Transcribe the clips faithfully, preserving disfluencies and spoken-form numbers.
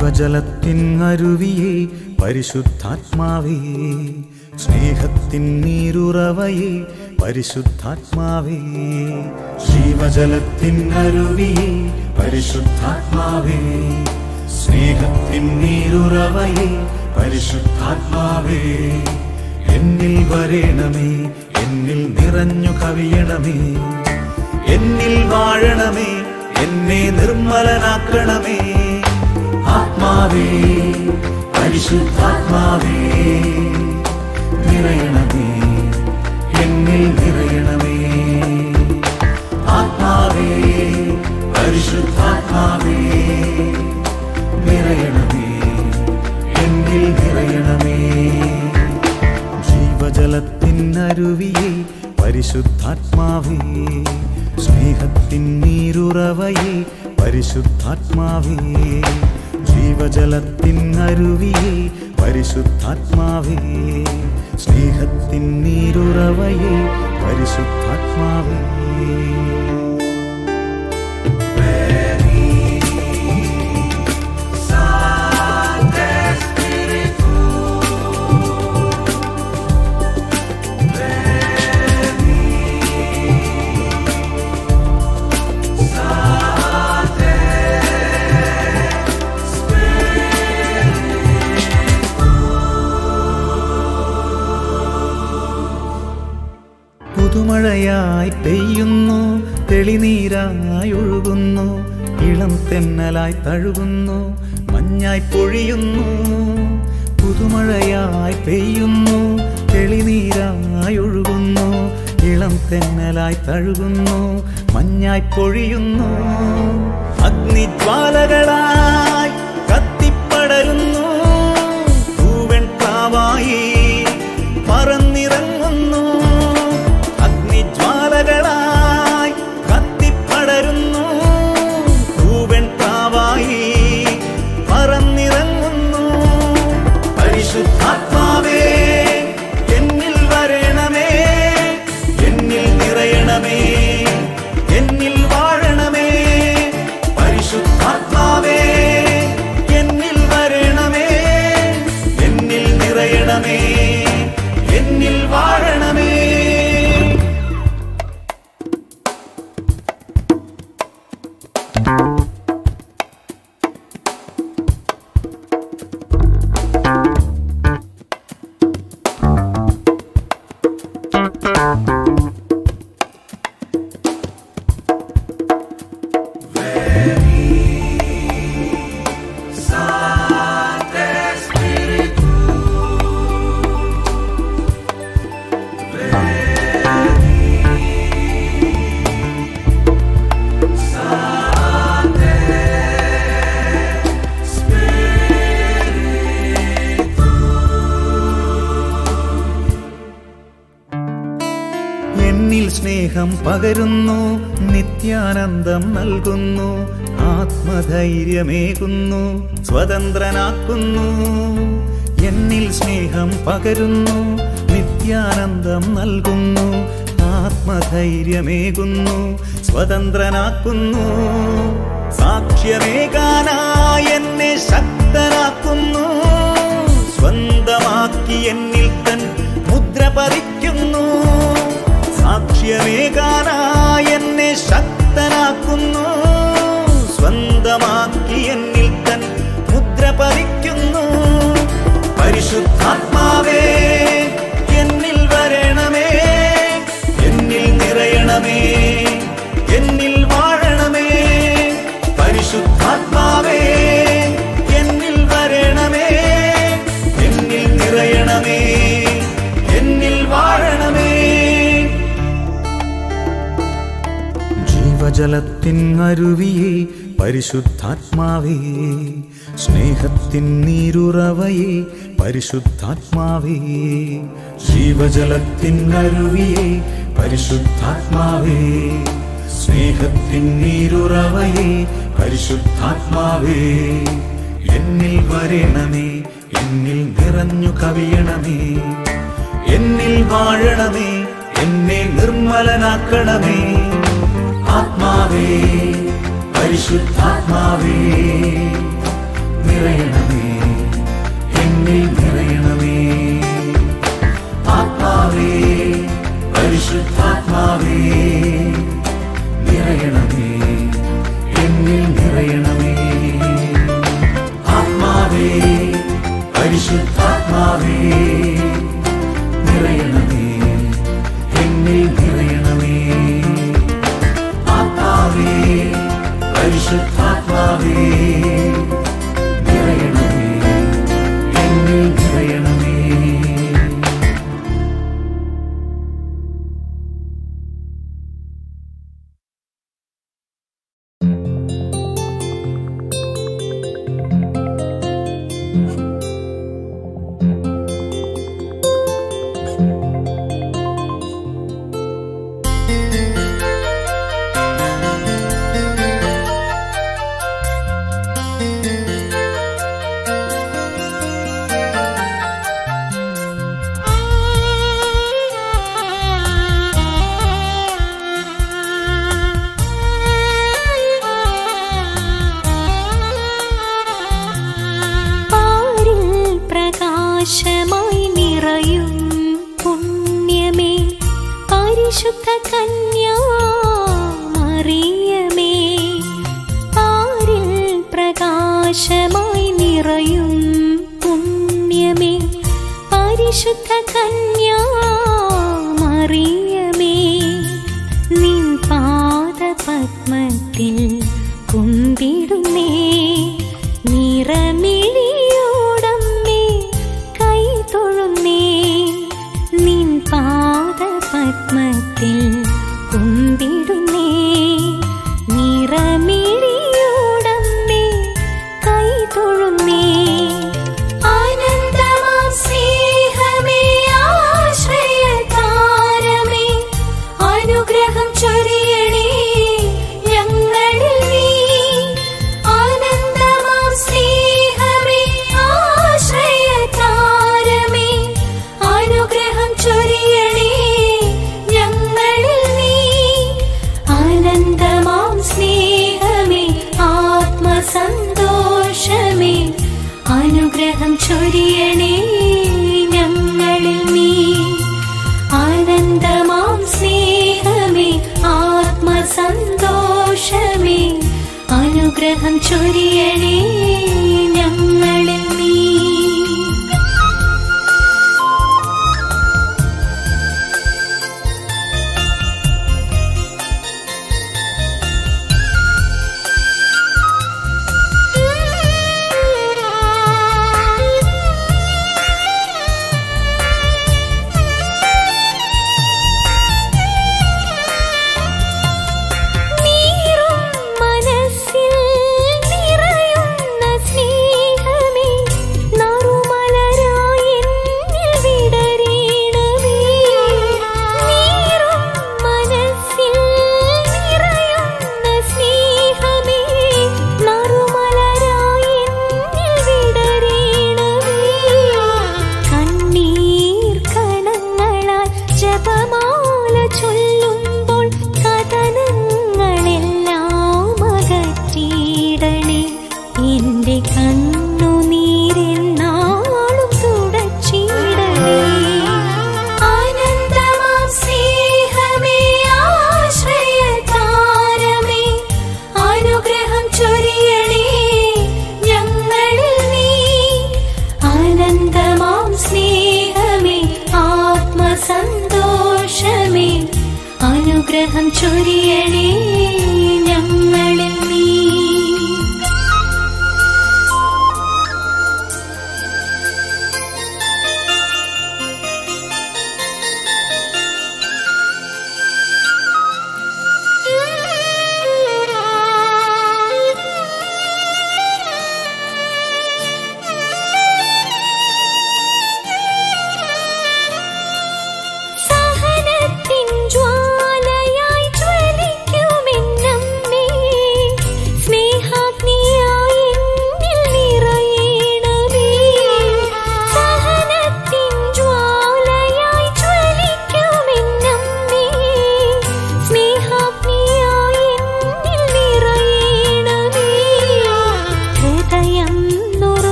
സർവജലത്തിൻ അരുവിയേ പരിശുദ്ധാത്മാവേ സ്നേഹത്തിൻ നീരുറവയേ പരിശുദ്ധാത്മാവേ ജീവജലത്തിൻ അരുവിയേ പരിശുദ്ധാത്മാവേ സ്നേഹത്തിൻ നീരുറവയേ പരിശുദ്ധാത്മാവേ എന്നിൽ വരണമേ എന്നിൽ നിറഞ്ഞു കവിയണമേ എന്നിൽ വാഴണമേ എന്നെ നിർമ്മലനാക്കണമേ ആത്മാവേ പരിശുദ്ധാത്മാവേ നിറയണമേ എന്നിൽ നിറയണമേ ആത്മാവേ പരിശുദ്ധാത്മാവേ നിറയണമേ എന്നിൽ നിറയണമേ ജീവജലത്തിൻ അരുവിയേ പരിശുദ്ധാത്മാവേ സ്നേഹത്തിൻ നീരുറവയേ പരിശുദ്ധാത്മാവേ ജീവജലത്തിൻ അരുവിയേ പരിശുദ്ധാത്മാവേ സ്നേഹത്തിൻ നീരുറവയേ പരിശുദ്ധാത്മാവേ മഴയായി പെയ്യുന്നു തെളിനീരായി ഒഴുകുന്നു ഇളം തെന്നലായി തഴുകുന്നു മഞ്ഞായി പൊഴിയുന്നു പുതുമഴയായി പെയ്യുന്നു തെളിനീരായി ഒഴുകുന്നു ഇളം തെന്നലായി തഴുകുന്നു മഞ്ഞായി പൊഴിയുന്നു അഗ്നിജ്വാലകളായി കത്തിപ്പടരുന്നു പൂവൻപ്രാവായി പറന്നിറങ്ങുന്നു ായി കത്തിപ്പടരുന്നു പൂവൻപ്രാവായി പറന്നിറങ്ങുന്നു പരിശുദ്ധാത്മാവേ എന്നിൽ വരണമേ എന്നിൽ നിറയണമേ എന്നിൽ വാഴണമേ പരിശുദ്ധാത്മാവേ എന്നിൽ വരണമേ എന്നിൽ നിറയണമേ എന്നിൽ വാഴണമേ പകരുന്നു നിത്യാനന്ദം നൽകുന്നു ആത്മധൈര്യമേകുന്നു സ്വതന്ത്രനാക്കുന്നു എന്നിൽ സ്നേഹം പകരുന്നു നിത്യാനന്ദം നൽകുന്നു ആത്മധൈര്യമേകുന്നു സ്വതന്ത്രനാക്കുന്നു സാക്ഷ്യമേകാനായി എന്നെ ശക്തനാക്കുന്നു സ്വന്തമാക്കി എന്നിൽ തൻ മുദ്ര പതിക്കുന്നു സാക്ഷ്യമേകാനായി എന്നെ ശക്തനാക്കുന്നു സ്വന്തമാക്കി എന്നിൽ തൻ മുദ്ര പതിക്കുന്നു പരിശുദ്ധാത്മാവേ എന്നിൽ വരണമേ എന്നിൽ നിറയണമേ എന്നിൽ വാഴണമേ പരിശുദ്ധാത്മാവേ എന്നിൽ വരണമേ എന്നിൽ നിറയണമേ എന്നിൽ വാഴണമേ ജീവജലത്തിൻ അരുവിയേ പരിശുദ്ധാത്മാവേ സ്നേഹത്തിൻ നീരുറവയേ പരിശുദ്ധാത്മാവേ ജീവജലത്തിൻ അരുവിയേ പരിശുദ്ധാത്മാവേ സ്നേഹത്തിൻ നീരുറവയേ പരിശുദ്ധാത്മാവേ എന്നിൽ വരണമേ എന്നിൽ നിറഞ്ഞു കവിയണമേ എന്നിൽ വാഴണമേ എന്നെ നിർമ്മലനാക്കണമേ ആത്മാവേ പരിശുദ്ധാത്മാവേ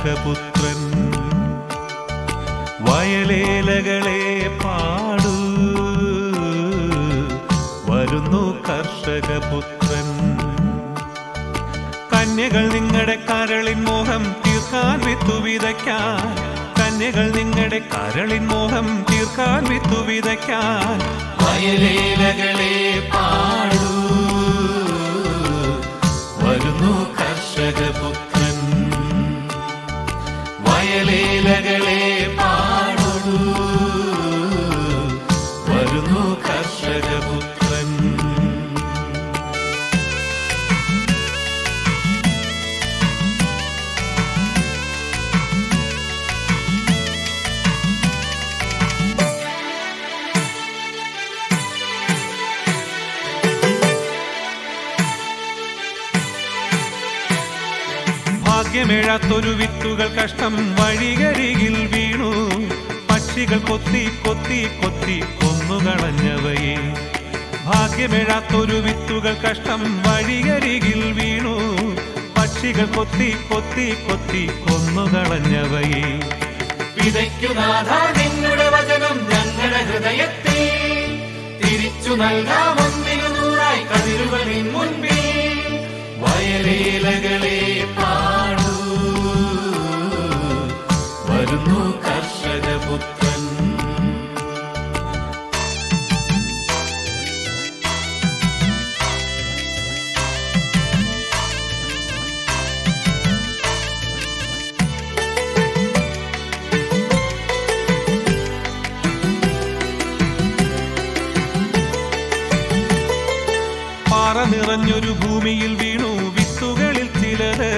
കനകപുത്രൻ വയലേലകളെ പാടു വരുന്നു കർഷകപുത്രൻ. കന്യകൾ നിങ്ങളുടെ കരളിൻ മോഹം തീർക്കാൻ വിത്തുവിതയ്ക്കാൻ, കന്യകൾ നിങ്ങളുടെ കരളിൻ മോഹം തീർക്കാൻ വിത്തുവിതയ്ക്കാൻ വയലേലകളെ പാടു വരുന്നു കർഷകപുത്രൻ. വയലേലകളെ പാടു വരുന്നു കർഷകപുത്രൻ. ഭാഗ്യമേഴാത്തൊരു വിത്തുകൾ കഷ്ടം വഴികരികിൽ വീണു, പക്ഷികൾ കൊത്തി കൊത്തി കൊത്തി കൊന്നുകളഞ്ഞവയെ. ഭാഗ്യമേഴാത്തൊരു വിത്തുകൾ കഷ്ടം വഴികരികിൽ വീണു, പക്ഷികൾ കൊത്തി കൊത്തി കൊത്തി കൊന്നുകളഞ്ഞവയെ. വിതയ്ക്കുനാഥാ നിങ്ങളുടെ വചനം ഞങ്ങളുടെ ഹൃദയത്തിൽ തിരിച്ചു നൽകാം ഒന്നിനു നൂറായി കതിരുകളിൻ മുൻപിൽ. വയലേലകളെ പാടൂ വരുന്നു കർഷകപുത്രൻ. പാറ നിറഞ്ഞൊരു ഭൂമിയിൽ വീണു വിത്തുകളിൽ ചിലത്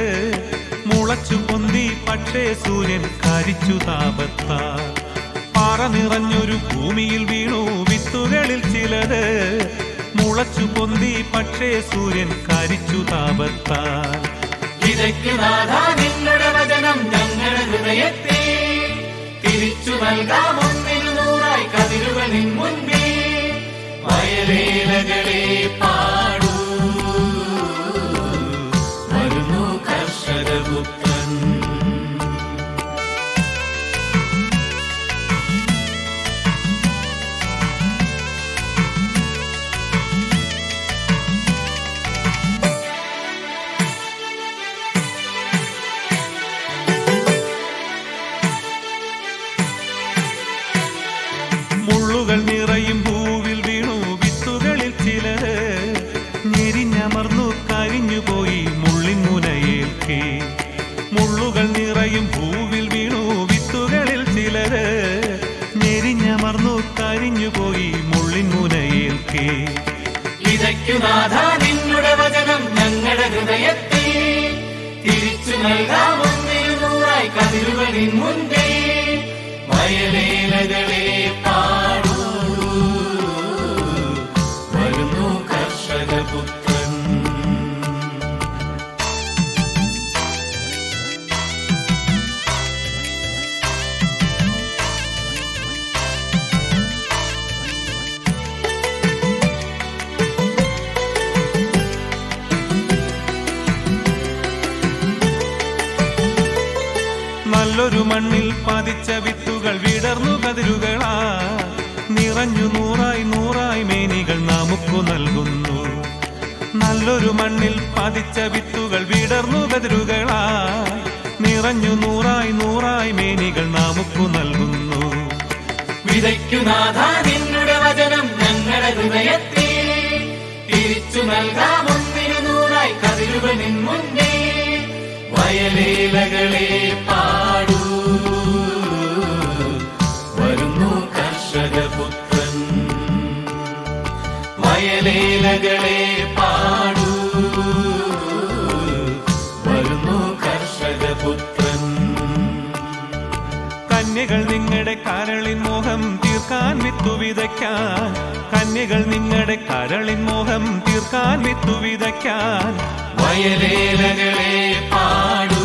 മുളച്ചു പൊന്തി, പക്ഷേ സൂര്യൻ കരിച്ചു താപത്താ. പാറ നിറഞ്ഞൊരു ഭൂമിയിൽ വീണു വിത്തുകളിൽ ചിലത് മുളച്ചു പൊന്തി, പക്ഷേ സൂര്യൻ കരിച്ചു താപത്താ. വിതയ്ക്കു നാഥാ നിങ്ങളുടെ വചനം ഞങ്ങളുടെ ഹൃദയത്തിൽ തിരിച്ചു നൽകാം ഒന്നിനു നൂറായി കതിരുകളിൻ മുൻപിൽ. വയലേലകളെ പാടൂ വരുന്നു കർഷകപുത്രൻ. മുള്ളുകൾ നിറയും പൂവിൽ വീണു വിത്തുകളിൽ ചിലത് ഞെരിഞ്ഞമർന്നു കരിഞ്ഞുപോയി മുള്ളിമുനയേൽക്കേ. മുള്ളുകൾ നിറയും പൂവിൽ വീണു വിത്തുകളിൽ ചിലത് ഞെരിഞ്ഞമർന്നു കരിഞ്ഞുപോയി മുള്ളിമുനയേൽക്കേ. വിതയ്ക്കു നാഥാ നിങ്ങളുടെ വചനം ഞങ്ങളുടെ ഹൃദയത്തിൽ തിരിച്ചു നൽകാം ഒന്നിനു നൂറായി കതിരുകളിൻ മുൻപേ. വയലേലകളെ പാടൂ വരുന്നു കർഷകപുത്രൻ. നല്ലൊരു മണ്ണിൽ പതിച്ച വിത്തുകൾ വിടർന്നു കതിരുകളാ നിറഞ്ഞു നൂറായി നൂറായി മേനികൾ നമുക്കു നൽകുന്നു. നല്ലൊരു മണ്ണിൽ പതിച്ച വിത്തുകൾ വിടർന്നു കതിരുകളാ നിറഞ്ഞു നൂറായി നൂറായി മേനികൾ നമുക്കു നൽകുന്നു. വിതയ്ക്കു നാഥാ നിങ്ങളുടെ വചനം ഞങ്ങളുടെ ഹൃദയത്തിൽ തിരിച്ചു നൽകാം ഒന്നിനു നൂറായി കതിരുകളിൻ മുൻപിൽ. വയലേലകളെ പാടൂ വരുന്നു കർഷകപുത്രൻ. വയലേലകളെ പാടൂ വരുന്നു കർഷകപുത്രൻ. കന്യകൾ നിങ്ങളുടെ കരളിൻ മോഹം തീർക്കാൻ വിത്തുവിതയ്ക്കാൻ, കന്യകൾ നിങ്ങളുടെ കരളിൻ മോഹം തീർക്കാൻ വിത്തുവിതയ്ക്കാൻ വയലേലകളെ പാടൂ